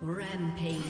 Rampage.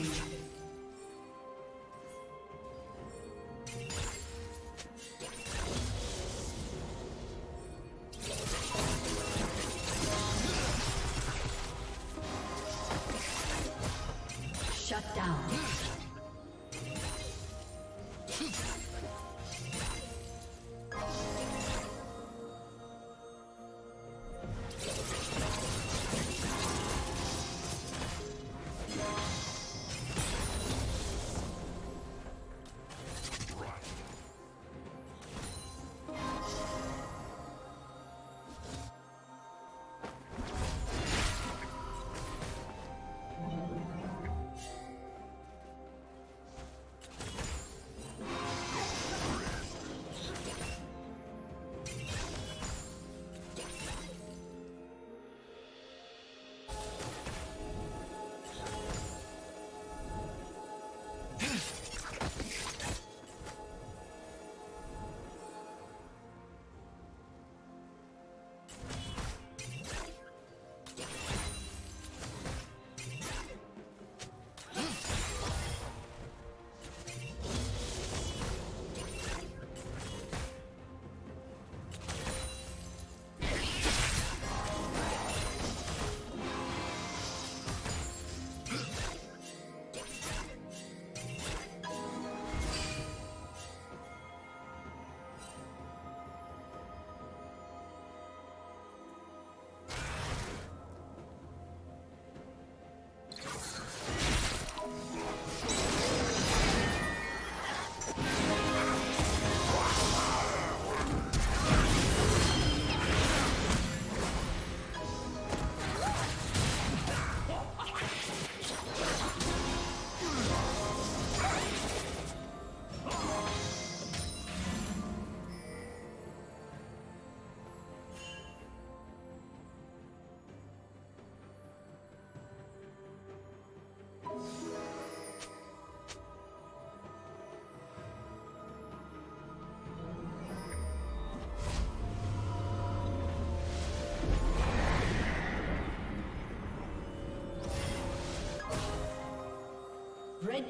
Red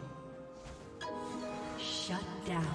Shut down.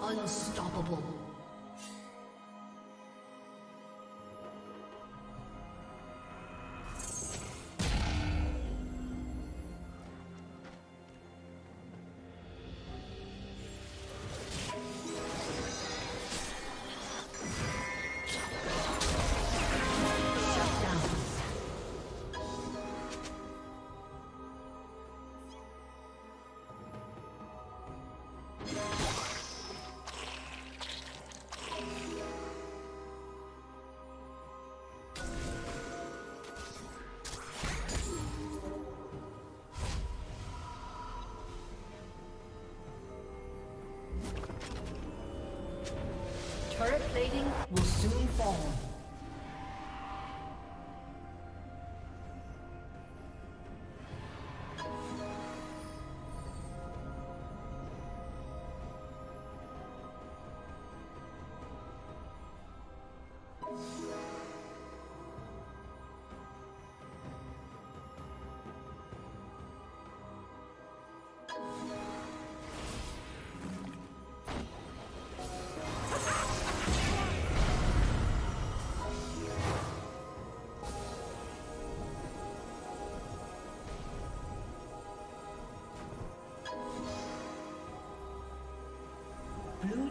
Unstoppable. Turret plating will soon fall. Blue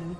Blue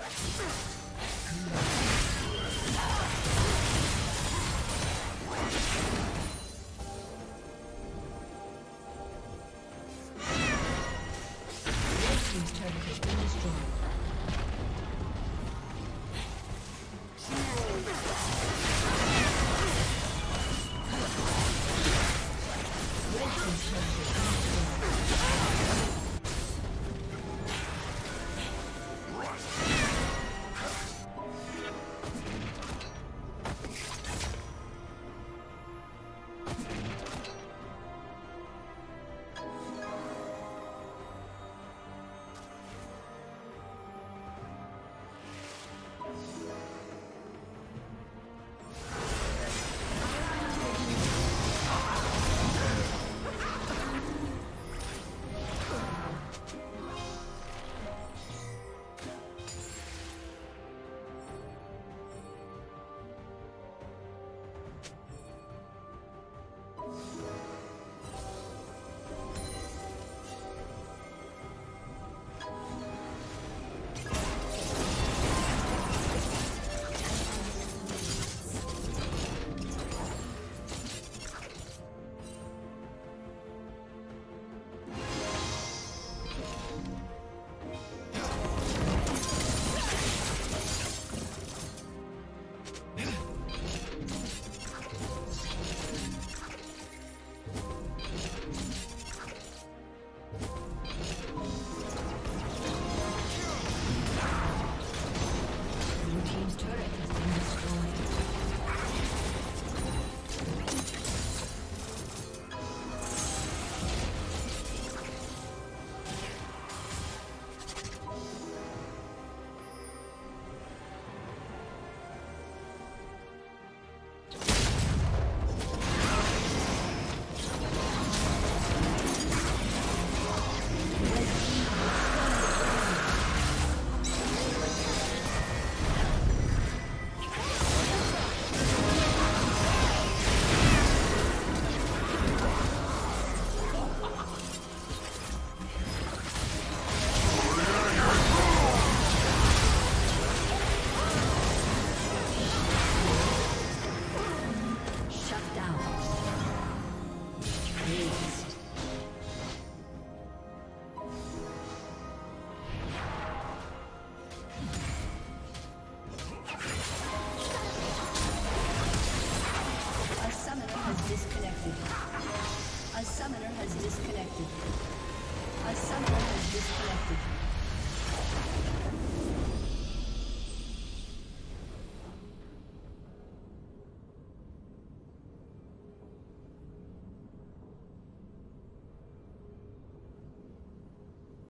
Red team's turret has been destroyed.